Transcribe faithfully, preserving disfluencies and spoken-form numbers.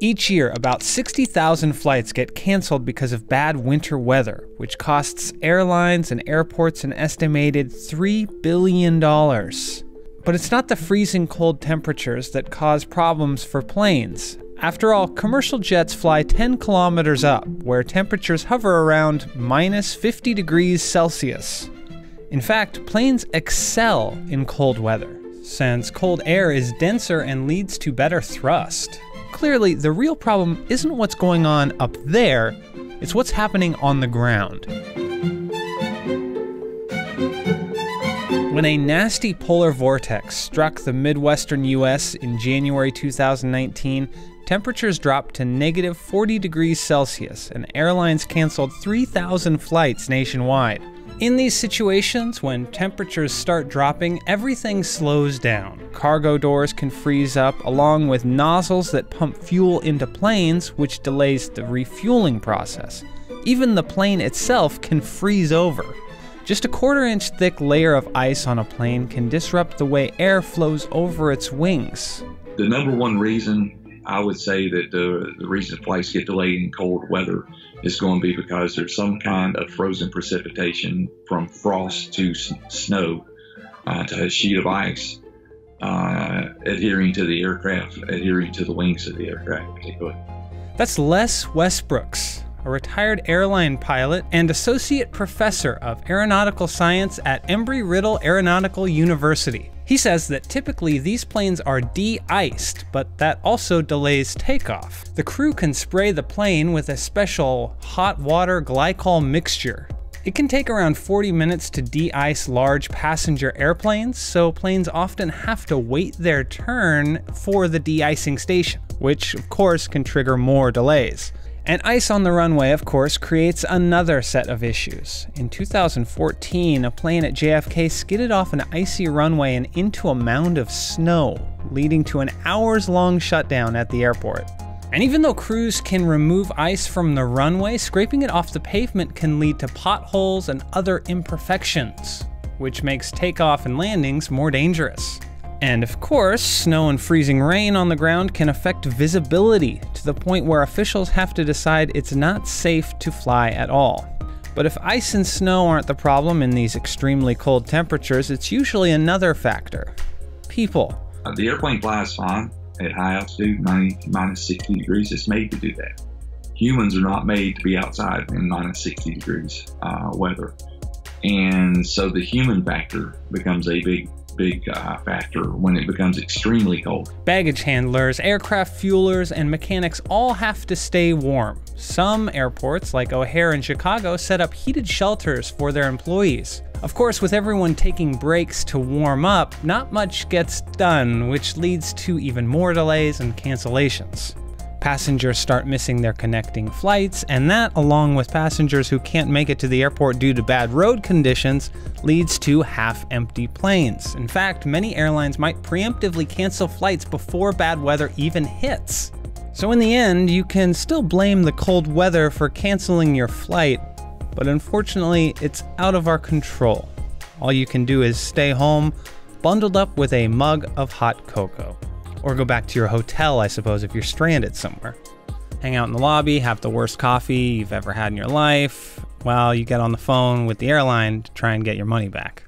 Each year, about sixty thousand flights get canceled because of bad winter weather, which costs airlines and airports an estimated three billion dollars. But it's not the freezing cold temperatures that cause problems for planes. After all, commercial jets fly ten kilometers up, where temperatures hover around minus fifty degrees Celsius. In fact, planes excel in cold weather, since cold air is denser and leads to better thrust. Clearly, the real problem isn't what's going on up there, it's what's happening on the ground. When a nasty polar vortex struck the Midwestern U S in January two thousand nineteen, temperatures dropped to negative forty degrees Celsius, and airlines canceled three thousand flights nationwide. In these situations, when temperatures start dropping, everything slows down. Cargo doors can freeze up, along with nozzles that pump fuel into planes, which delays the refueling process. Even the plane itself can freeze over. Just a quarter-inch thick layer of ice on a plane can disrupt the way air flows over its wings. The number one reason I would say that the, the reason flights get delayed in cold weather is going to be because there's some kind of frozen precipitation from frost to s snow uh, to a sheet of ice uh, adhering to the aircraft, adhering to the wings of the aircraft particularly. That's Les Westbrooks, a retired airline pilot and associate professor of aeronautical science at Embry-Riddle Aeronautical University. He says that typically these planes are de-iced, but that also delays takeoff. The crew can spray the plane with a special hot water glycol mixture. It can take around forty minutes to de-ice large passenger airplanes, so planes often have to wait their turn for the de-icing station, which of course can trigger more delays. And ice on the runway, of course, creates another set of issues. In two thousand fourteen, a plane at J F K skidded off an icy runway and into a mound of snow, leading to an hours-long shutdown at the airport. And even though crews can remove ice from the runway, scraping it off the pavement can lead to potholes and other imperfections, which makes takeoff and landings more dangerous. And of course, snow and freezing rain on the ground can affect visibility to the point where officials have to decide it's not safe to fly at all. But if ice and snow aren't the problem in these extremely cold temperatures, it's usually another factor: people. Uh, the airplane flies fine at high altitude, minus sixty degrees. It's made to do that. Humans are not made to be outside in minus sixty degrees uh, weather. And so the human factor becomes a big big uh, factor when it becomes extremely cold. Baggage handlers, aircraft fuelers, and mechanics all have to stay warm. Some airports, like O'Hare in Chicago, set up heated shelters for their employees. Of course, with everyone taking breaks to warm up, not much gets done, which leads to even more delays and cancellations. Passengers start missing their connecting flights, and that, along with passengers who can't make it to the airport due to bad road conditions, leads to half-empty planes. In fact, many airlines might preemptively cancel flights before bad weather even hits. So in the end, you can still blame the cold weather for canceling your flight, but unfortunately, it's out of our control. All you can do is stay home, bundled up with a mug of hot cocoa. Or go back to your hotel, I suppose, if you're stranded somewhere. Hang out in the lobby, have the worst coffee you've ever had in your life, while you get on the phone with the airline to try and get your money back.